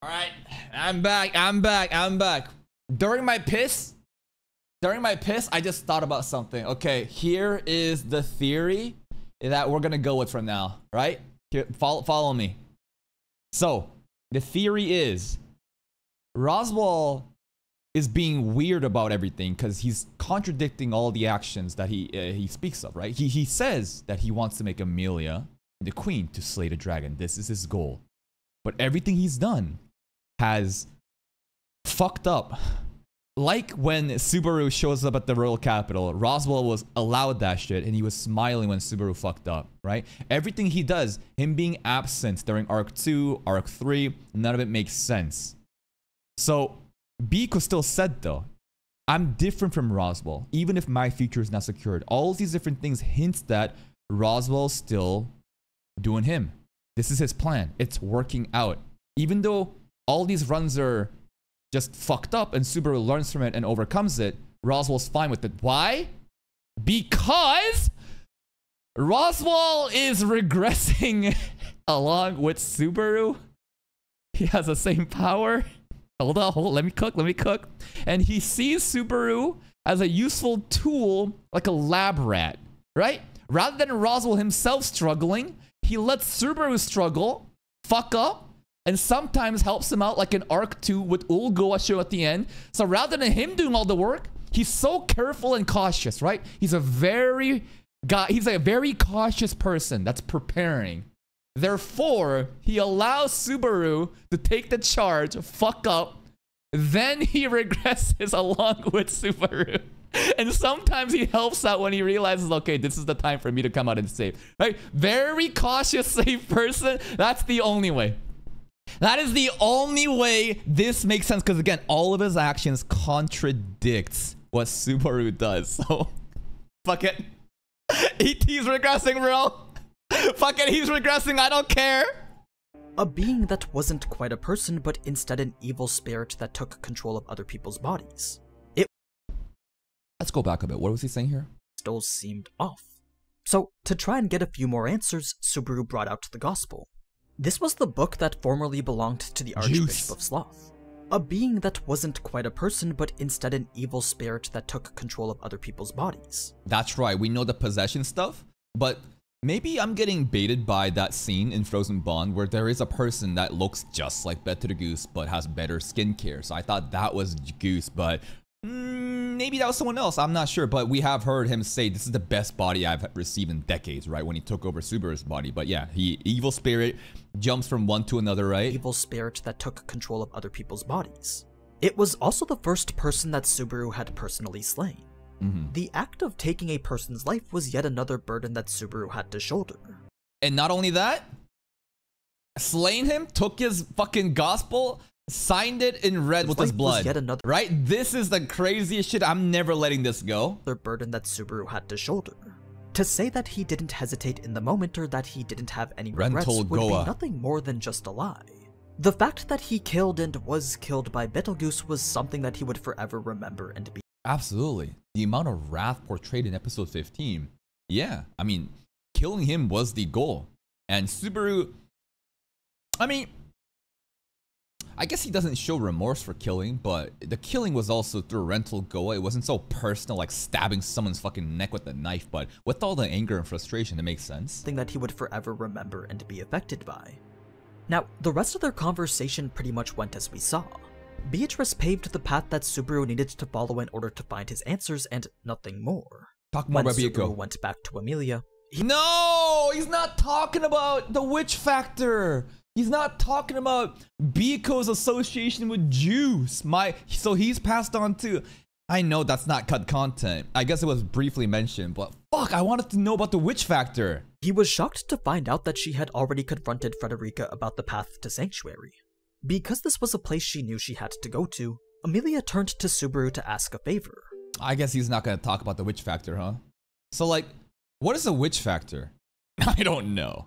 All right, I'm back, I'm back, I'm back. During my piss, during my piss, I just thought about something. Okay, here is the theory that we're gonna go with from now, right? Here, follow, follow me. So, the theory is, Roswaal is being weird about everything because he's contradicting all the actions that he, uh, he speaks of, right? He, he says that he wants to make Emilia the queen to slay the dragon. This is his goal. But everything he's done has fucked up. Like when Subaru shows up at the royal capital, Roswaal was allowed that shit and he was smiling when Subaru fucked up, right? Everything he does, him being absent during Arc two, Arc three, none of it makes sense. So, Biko still said though, I'm different from Roswaal, even if my future is not secured. All these different things hint that Roswaal still doing him. This is his plan. It's working out. Even though all these runs are just fucked up and Subaru learns from it and overcomes it, Roswaall's fine with it. Why? Because Roswaal is regressing along with Subaru. He has the same power. Hold on, hold on, let me cook, let me cook. And he sees Subaru as a useful tool, like a lab rat, right? Rather than Roswaal himself struggling, he lets Subaru struggle, fuck up, and sometimes helps him out like in Arc two with Ulgo Asho at the end. So rather than him doing all the work, he's so careful and cautious, right? He's a very guy, he's a very cautious person that's preparing. Therefore, he allows Subaru to take the charge, fuck up, then he regresses along with Subaru. And sometimes he helps out when he realizes, okay, this is the time for me to come out and save. Right? Very cautious, safe person. That's the only way. That is the only way this makes sense. Because again, all of his actions contradicts what Subaru does. So, fuck it. E T's regressing, bro. Fuck it, he's regressing. I don't care. A being that wasn't quite a person, but instead an evil spirit that took control of other people's bodies. Let's go back a bit. What was he saying here? Still seemed off. So, to try and get a few more answers, Subaru brought out the Gospel. This was the book that formerly belonged to the Archbishop Juice. of Sloth. A being that wasn't quite a person, but instead an evil spirit that took control of other people's bodies. That's right, we know the possession stuff, but maybe I'm getting baited by that scene in Frozen Bond where there is a person that looks just like Betelgeuse, but has better skincare. So I thought that was Goose, but maybe that was someone else, I'm not sure, but we have heard him say this is the best body I've received in decades, right? When he took over Subaru's body. But yeah, he evil spirit jumps from one to another, right? Evil spirit that took control of other people's bodies. It was also the first person that Subaru had personally slain. Mm-hmm. The act of taking a person's life was yet another burden that Subaru had to shoulder. And not only that, slain him, took his fucking gospel, signed it in red his with his blood, yet another right? This is the craziest shit. I'm never letting this go. The burden that Subaru had to shoulder. To say that he didn't hesitate in the moment or that he didn't have any regrets Rental would Goa. be nothing more than just a lie. The fact that he killed and was killed by Betelgeuse was something that he would forever remember and be. Absolutely. The amount of wrath portrayed in episode fifteen. Yeah, I mean, killing him was the goal. And Subaru, I mean, I guess he doesn't show remorse for killing, but the killing was also through Rental Goa. It wasn't so personal, like stabbing someone's fucking neck with a knife, but with all the anger and frustration, it makes sense. Something that he would forever remember and be affected by. Now, the rest of their conversation pretty much went as we saw. Beatrice paved the path that Subaru needed to follow in order to find his answers and nothing more. Talk more when about Subaru Biko. went back to Emilia. He no, he's not talking about the witch factor. He's not talking about Biko's association with Juice. My, so he's passed on too. I know that's not cut content. I guess it was briefly mentioned, but fuck, I wanted to know about the witch factor. He was shocked to find out that she had already confronted Frederica about the path to Sanctuary. Because this was a place she knew she had to go to, Emilia turned to Subaru to ask a favor. I guess he's not gonna talk about the witch factor, huh? So like, what is the witch factor? I don't know.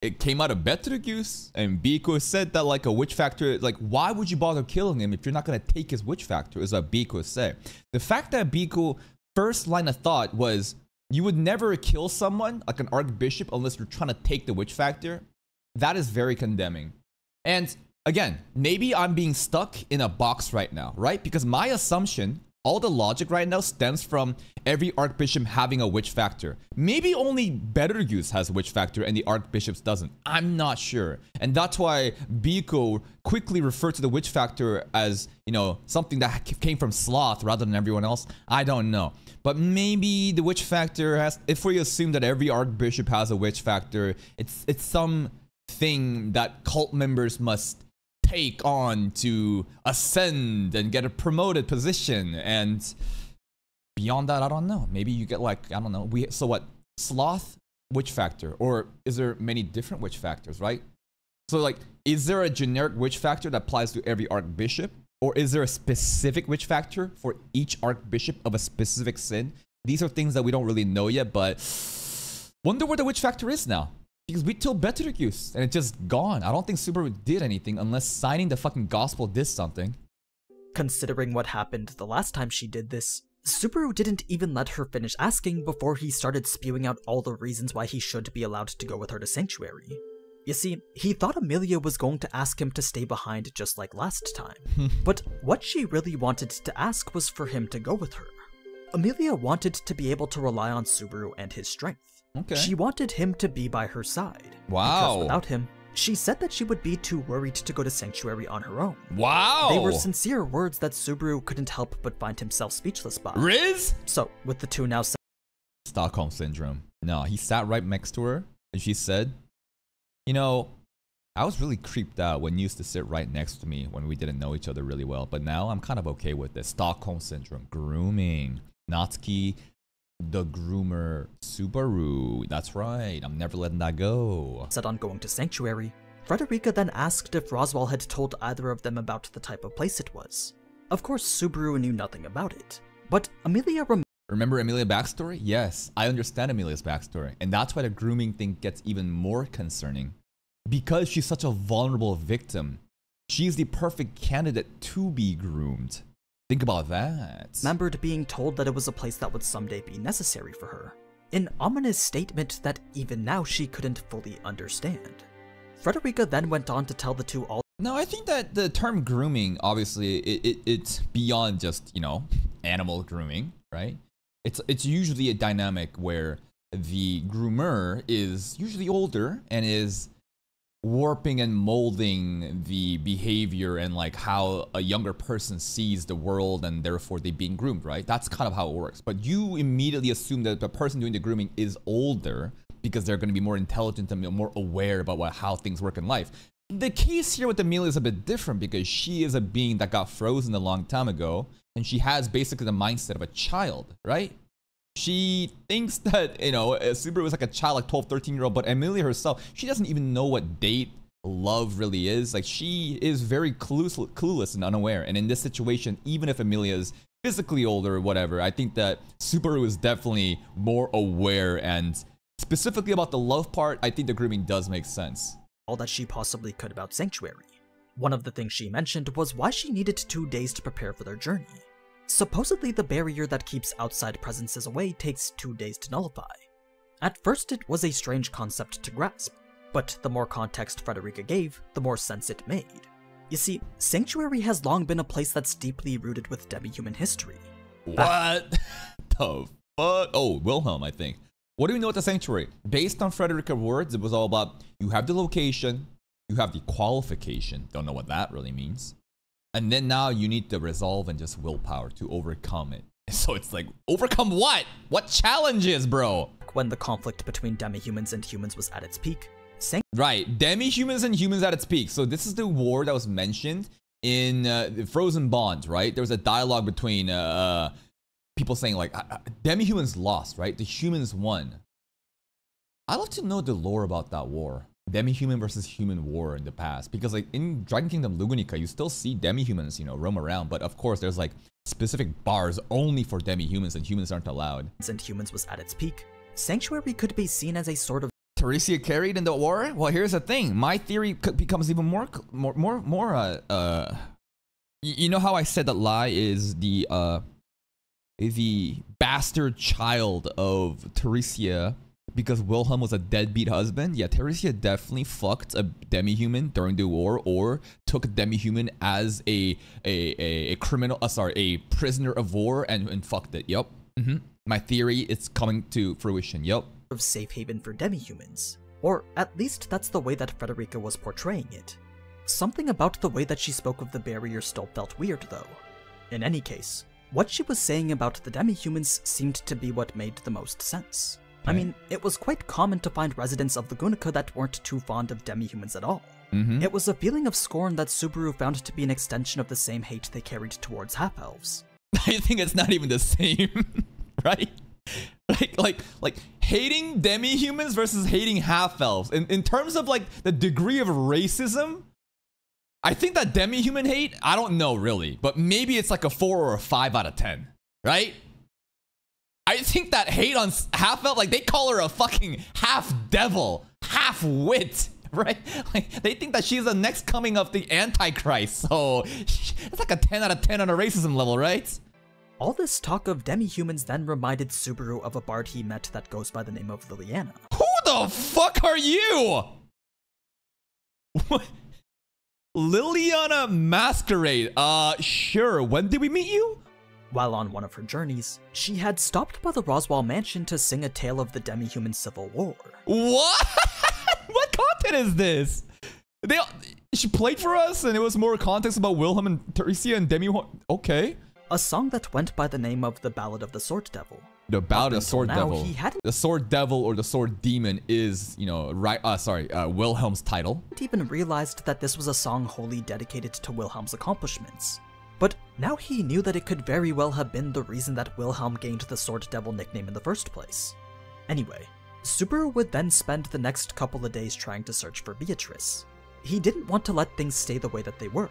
It came out of Betelgeuse, and Biko said that like a witch factor, like why would you bother killing him if you're not going to take his witch factor, is what Biko said. The fact that Biko first line of thought was, you would never kill someone like an archbishop unless you're trying to take the witch factor, that is very condemning. And Again, maybe I'm being stuck in a box right now, right? Because my assumption, all the logic right now stems from every Archbishop having a Witch Factor. Maybe only Betelgeuse has a Witch Factor and the Archbishop's doesn't. I'm not sure. And that's why Biko quickly referred to the Witch Factor as, you know, something that came from Sloth rather than everyone else. I don't know. But maybe the Witch Factor has, if we assume that every Archbishop has a Witch Factor, it's, it's some thing that cult members must take on to ascend and get a promoted position. And beyond that, I don't know. Maybe you get like, I don't know. We so what? Sloth Witch Factor, or is there many different Witch Factors, right? So like, is there a generic Witch Factor that applies to every Archbishop, or is there a specific Witch Factor for each Archbishop of a specific sin? These are things that we don't really know yet, but wonder where the Witch Factor is now. Because we told Betelgeuse and it's just gone. I don't think Subaru did anything unless signing the fucking gospel did something. Considering what happened the last time she did this, Subaru didn't even let her finish asking before he started spewing out all the reasons why he should be allowed to go with her to Sanctuary. You see, he thought Emilia was going to ask him to stay behind just like last time, but what she really wanted to ask was for him to go with her. Emilia wanted to be able to rely on Subaru and his strength. Okay. She wanted him to be by her side. Wow. Because without him, she said that she would be too worried to go to Sanctuary on her own. Wow. They were sincere words that Subaru couldn't help but find himself speechless by. Riz? So, with the two now... Stockholm Syndrome. No, he sat right next to her, and she said, you know, I was really creeped out when you used to sit right next to me when we didn't know each other really well, but now I'm kind of okay with this. Stockholm Syndrome. Grooming. Natsuki... the groomer Subaru, that's right, I'm never letting that go. Set on going to Sanctuary, Frederica then asked if Roswaal had told either of them about the type of place it was. Of course, Subaru knew nothing about it, but Emilia rem- Remember Emilia's backstory? Yes, I understand Emilia's backstory, and that's why the grooming thing gets even more concerning. Because she's such a vulnerable victim, she's the perfect candidate to be groomed. Think about that. Remembered being told that it was a place that would someday be necessary for her. An ominous statement that even now she couldn't fully understand. Frederica then went on to tell the two all- No, I think that the term grooming, obviously, it, it, it's beyond just, you know, animal grooming, right? It's, it's usually a dynamic where the groomer is usually older and is warping and molding the behavior and like how a younger person sees the world, and therefore they being groomed, right? That's kind of how it works. But you immediately assume that the person doing the grooming is older because they're going to be more intelligent and more aware about what, how things work in life. The case here with Emilia is a bit different because she is a being that got frozen a long time ago, and she has basically the mindset of a child, right? She thinks that, you know, Subaru is like a child, like twelve, thirteen year old, but Emilia herself, she doesn't even know what date love really is. Like, she is very clueless and unaware. And in this situation, even if Emilia is physically older or whatever, I think that Subaru is definitely more aware. And specifically about the love part, I think the grooming does make sense. All that she possibly could about Sanctuary. One of the things she mentioned was why she needed two days to prepare for their journey. Supposedly, the barrier that keeps outside presences away takes two days to nullify. At first, it was a strange concept to grasp, but the more context Frederica gave, the more sense it made. You see, Sanctuary has long been a place that's deeply rooted with demi-human history. What the fuck? Oh, Wilhelm, I think. What do we know about the Sanctuary? Based on Frederica's words, it was all about you have the location, you have the qualification, don't know what that really means. And then now you need the resolve and just willpower to overcome it. So it's like, overcome what? What challenges, bro? When the conflict between demi-humans and humans was at its peak. Right, demi-humans and humans at its peak. So this is the war that was mentioned in uh, the Frozen Bond, right? There was a dialogue between uh, people saying like, demi-humans lost, right? The humans won. I'd love to know the lore about that war. Demi-human versus human war in the past, because like in Dragon Kingdom Lagunica, you still see demi-humans, you know, roam around, but of course there's like specific bars only for demi-humans, and humans aren't allowed. Since humans was at its peak, Sanctuary could be seen as a sort of Theresia carried in the war. Well, here's the thing: my theory becomes even more, more, more, more. Uh, uh you know how I said that Ley is the uh, the bastard child of Theresia. because Wilhelm was a deadbeat husband. Yeah, Theresia definitely fucked a demi-human during the war, or took a demi-human as a a, a, a criminal, uh, sorry, a prisoner of war, and, and fucked it. Yep. Mm-hmm. My theory, it's coming to fruition. Yep. Of safe haven for demi-humans. Or at least that's the way that Frederica was portraying it. Something about the way that she spoke of the barrier still felt weird, though. In any case, what she was saying about the demi-humans seemed to be what made the most sense. Okay. I mean, it was quite common to find residents of Lagunica that weren't too fond of demi-humans at all. Mm-hmm. It was a feeling of scorn that Subaru found to be an extension of the same hate they carried towards half-elves. I think it's not even the same, right? Like, like, like, hating demi-humans versus hating half-elves. In, in terms of, like, the degree of racism, I think that demi-human hate, I don't know really, but maybe it's like a four or a five out of ten, right? I think that hate on half-elf, like they call her a fucking half-devil, half-wit, right? Like they think that she's the next coming of the Antichrist, so it's like a ten out of ten on a racism level, right? All this talk of demi-humans then reminded Subaru of a bard he met that goes by the name of Liliana. Who the fuck are you? What? Liliana Masquerade, uh, sure, when did we meet you? While on one of her journeys, she had stopped by the Roswaal mansion to sing a tale of the demi-human civil war. What? What content is this? They, she played for us and it was more context about Wilhelm and Theresia and demi- okay. A song that went by the name of the Ballad of the Sword Devil. The Ballad of the Sword Devil. He hadn't the Sword Devil or the Sword Demon is, you know, right, uh, sorry, uh, Wilhelm's title. I hadn't even realized that this was a song wholly dedicated to Wilhelm's accomplishments. But now he knew that it could very well have been the reason that Wilhelm gained the Sword Devil nickname in the first place. Anyway, Subaru would then spend the next couple of days trying to search for Beatrice. He didn't want to let things stay the way that they were.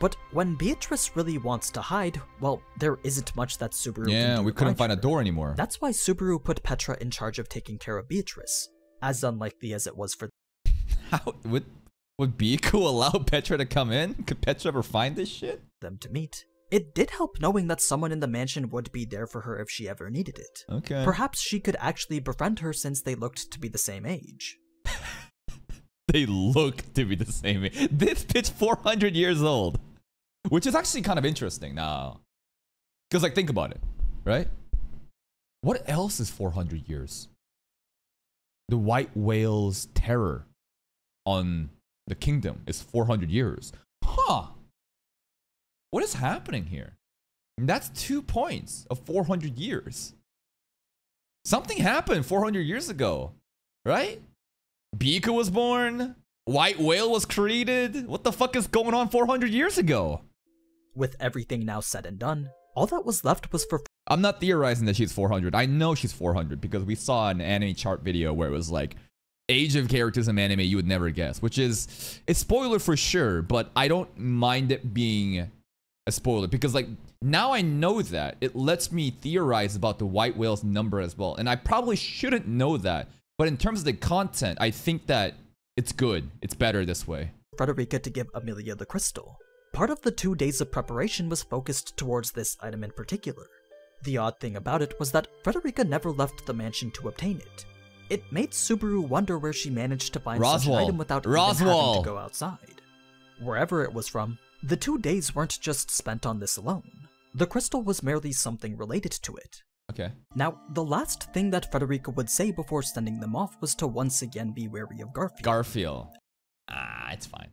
But when Beatrice really wants to hide, well, there isn't much that Subaru yeah, can do. Yeah, we couldn't find her. a door anymore. That's why Subaru put Petra in charge of taking care of Beatrice, as unlikely as it was for... How would, would Biku allow Petra to come in? Could Petra ever find this shit? Them to meet. It did help knowing that someone in the mansion would be there for her if she ever needed it. Okay. Perhaps she could actually befriend her since they looked to be the same age. They look to be the same age. This bitch four hundred years old. Which is actually kind of interesting now. Because, like, think about it, right? What else is four hundred years? The White Whale's terror on the kingdom is four hundred years. Huh. What is happening here? And that's two points of four hundred years. Something happened four hundred years ago, right? Beaker was born. White Whale was created. What the fuck is going on four hundred years ago? With everything now said and done, all that was left was for... I'm not theorizing that she's four hundred. I know she's four hundred because we saw an anime chart video where it was like, age of characters in anime you would never guess, which is a spoiler for sure, but I don't mind it being a spoiler because like now I know that. It lets me theorize about the White Whale's number as well. And I probably shouldn't know that. But in terms of the content, I think that it's good. It's better this way. Frederica to give Emilia the crystal. Part of the two days of preparation was focused towards this item in particular. The odd thing about it was that Frederica never left the mansion to obtain it. It made Subaru wonder where she managed to find Roswaal. such an item without Roswaal. even having to go outside. Wherever it was from, the two days weren't just spent on this alone. The crystal was merely something related to it. Okay. Now, the last thing that Frederica would say before sending them off was to once again be wary of Garfield. Garfield. Ah, it's fine.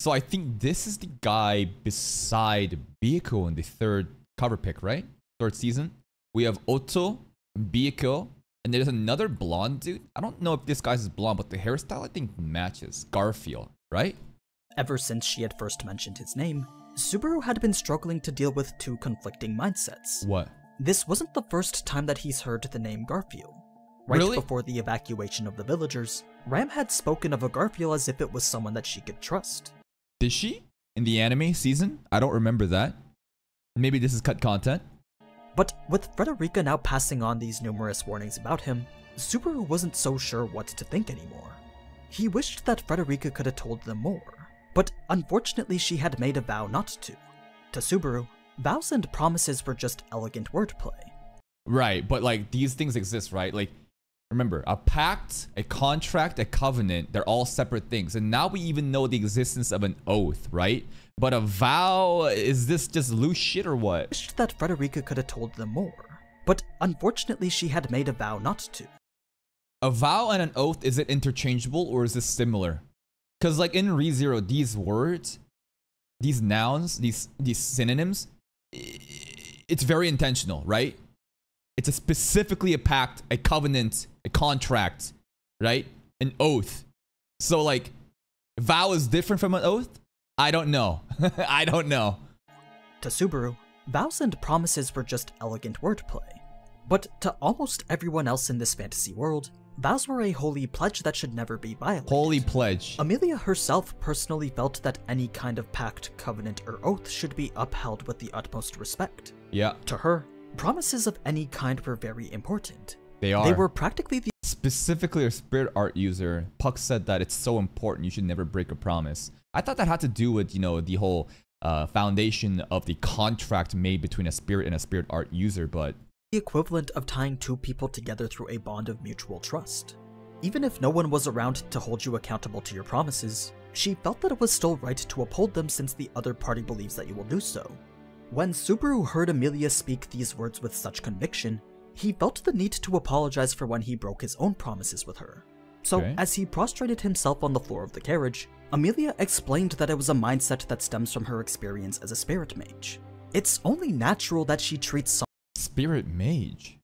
So I think this is the guy beside Bieko in the third cover pick, right? Third season. We have Otto, Bieko, and there's another blonde dude. I don't know if this guy's is blonde, but the hairstyle I think matches Garfield, right? Ever since she had first mentioned his name, Subaru had been struggling to deal with two conflicting mindsets. What? This wasn't the first time that he's heard the name Garfield. Right really? before the evacuation of the villagers, Ram had spoken of a Garfield as if it was someone that she could trust. Did she? In the anime season? I don't remember that. Maybe this is cut content. But with Frederica now passing on these numerous warnings about him, Subaru wasn't so sure what to think anymore. He wished that Frederica could have told them more, but unfortunately she had made a vow not to. To Subaru, vows and promises were just elegant wordplay. Right, but like these things exist, right? Like Remember, a pact, a contract, a covenant, they're all separate things. And now we even know the existence of an oath, right? But a vow, is this just loose shit or what? I wished that Frederica could have told them more, but unfortunately she had made a vow not to. A vow and an oath, is it interchangeable or is this similar? Because like in Re-Zero, these words, these nouns, these, these synonyms, it's very intentional, right? It's a specifically a pact, a covenant, a contract, right? An oath. So like, vow is different from an oath? I don't know. I don't know. To Subaru, vows and promises were just elegant wordplay. But to almost everyone else in this fantasy world, vows were a holy pledge that should never be violated. Holy pledge. Emilia herself personally felt that any kind of pact, covenant, or oath should be upheld with the utmost respect. Yeah. To her, promises of any kind were very important. They are. They were practically the- Specifically a spirit art user, Puck said that it's so important you should never break a promise. I thought that had to do with, you know, the whole uh, foundation of the contract made between a spirit and a spirit art user, but- The equivalent of tying two people together through a bond of mutual trust. Even if no one was around to hold you accountable to your promises, she felt that it was still right to uphold them since the other party believes that you will do so. When Subaru heard Emilia speak these words with such conviction, he felt the need to apologize for when he broke his own promises with her. So, okay. As he prostrated himself on the floor of the carriage, Emilia explained that it was a mindset that stems from her experience as a spirit mage. It's only natural that she treats some- Spirit mage?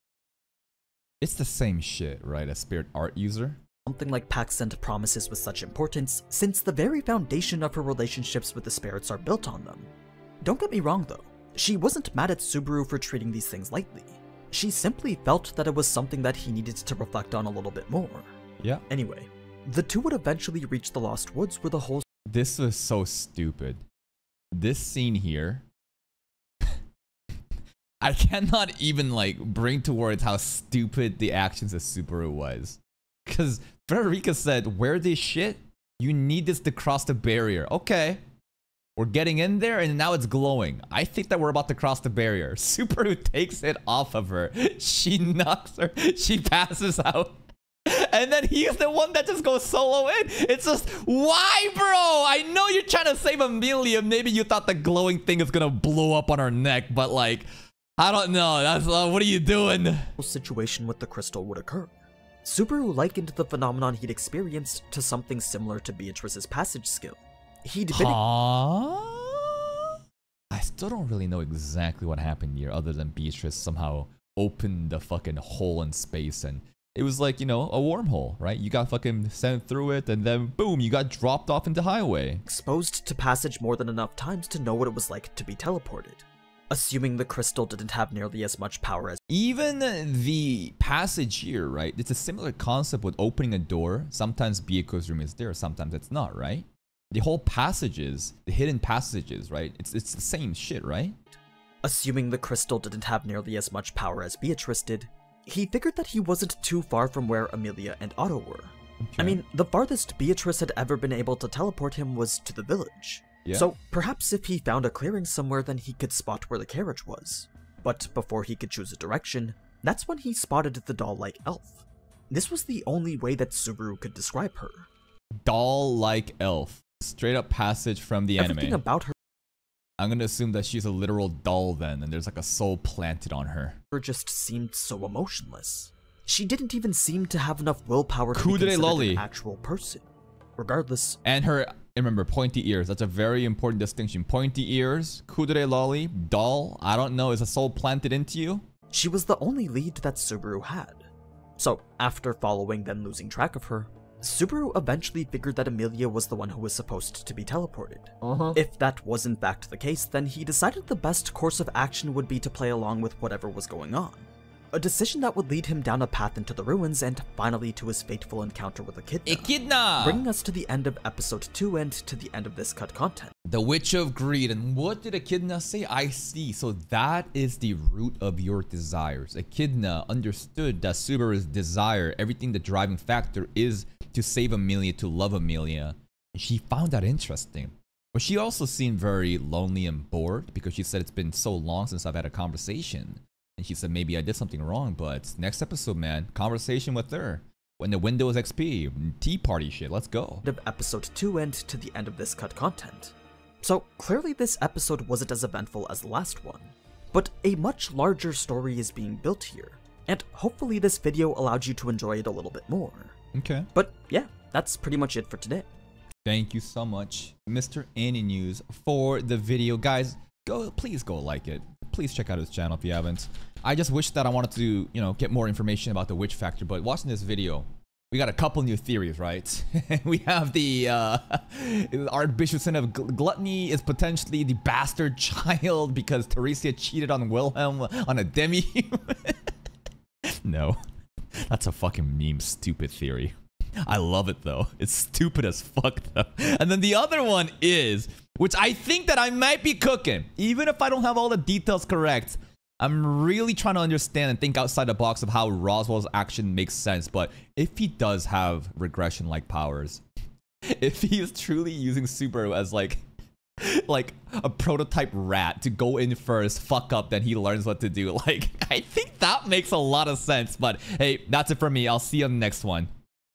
It's the same shit, right? A spirit art user? Something like pacts and promises with such importance, since the very foundation of her relationships with the spirits are built on them. Don't get me wrong though, she wasn't mad at Subaru for treating these things lightly. She simply felt that it was something that he needed to reflect on a little bit more. Yeah. Anyway, the two would eventually reach the Lost Woods where the whole- This was so stupid. This scene here... I cannot even like bring to words how stupid the actions of Subaru was. Because Frederica said, wear this shit? You need this to cross the barrier. Okay. We're getting in there and now it's glowing. I think that we're about to cross the barrier. Subaru takes it off of her. She knocks her. She passes out. And then he's the one that just goes solo in. It's just, why, bro? I know you're trying to save Emilia. Maybe you thought the glowing thing is going to blow up on her neck. But like, I don't know. That's uh, what are you doing? The situation with the crystal would occur. Subaru likened the phenomenon he'd experienced to something similar to Beatrice's passage skill. He'd been- huh? I still don't really know exactly what happened here other than Beatrice somehow opened the fucking hole in space and it was like, you know, a wormhole, right? You got fucking sent through it and then boom, you got dropped off into highway. Exposed to passage more than enough times to know what it was like to be teleported. Assuming the crystal didn't have nearly as much power as- Even the passage here, right? It's a similar concept with opening a door. Sometimes Bieko's room is there, sometimes it's not, right? The whole passages, the hidden passages, right? It's, it's the same shit, right? Assuming the crystal didn't have nearly as much power as Beatrice did, he figured that he wasn't too far from where Emilia and Otto were. Okay. I mean, the farthest Beatrice had ever been able to teleport him was to the village. Yeah. So perhaps if he found a clearing somewhere, then he could spot where the carriage was. But before he could choose a direction, that's when he spotted the doll-like elf. This was the only way that Subaru could describe her. Doll-like elf. Straight up passage from the Everything anime. About her. I'm gonna assume that she's a literal doll then, and there's like a soul planted on her. Her just seemed so emotionless. She didn't even seem to have enough willpower Kudere to be considered an actual person. Regardless. And her, remember, pointy ears. That's a very important distinction. Pointy ears, Kudere lolly, doll, I don't know, is a soul planted into you? She was the only lead that Subaru had. So after following then losing track of her, Subaru eventually figured that Emilia was the one who was supposed to be teleported. Uh-huh. If that was in fact the case, then he decided the best course of action would be to play along with whatever was going on. A decision that would lead him down a path into the ruins and finally to his fateful encounter with Echidna. Echidna! Bringing us to the end of episode two and to the end of this cut content. The Witch of Greed. And what did Echidna say? I see. So that is the root of your desires. Echidna understood that Subaru's desire, everything the driving factor is to save Emilia, to love Emilia. She found that interesting. But she also seemed very lonely and bored because she said it's been so long since I've had a conversation. And she said, maybe I did something wrong, but next episode, man, conversation with her. When the Windows X P, tea party shit, let's go. End of episode two and to the end of this cut content. So clearly this episode wasn't as eventful as the last one, but a much larger story is being built here, and hopefully this video allowed you to enjoy it a little bit more. Okay. But yeah, that's pretty much it for today. Thank you so much, Mister AniNews, for the video. Guys, go, please go like it. Please check out his channel if you haven't. I just wish that I wanted to, you know, get more information about the Witch Factor, but watching this video, we got a couple new theories, right? We have the uh, Archbishop's sin of gl gluttony is potentially the bastard child because Theresia cheated on Wilhelm on a demi-human. No, that's a fucking meme, stupid theory. I love it though. It's stupid as fuck though. And then the other one is, which I think that I might be cooking, even if I don't have all the details correct. I'm really trying to understand and think outside the box of how Roswaall's action makes sense. But if he does have regression-like powers, if he is truly using Subaru as like, like a prototype rat to go in first, fuck up, then he learns what to do. Like, I think that makes a lot of sense. But hey, that's it for me. I'll see you on the next one.